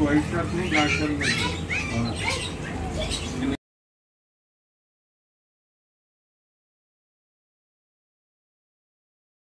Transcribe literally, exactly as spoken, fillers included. White shot नहीं, black shot नहीं.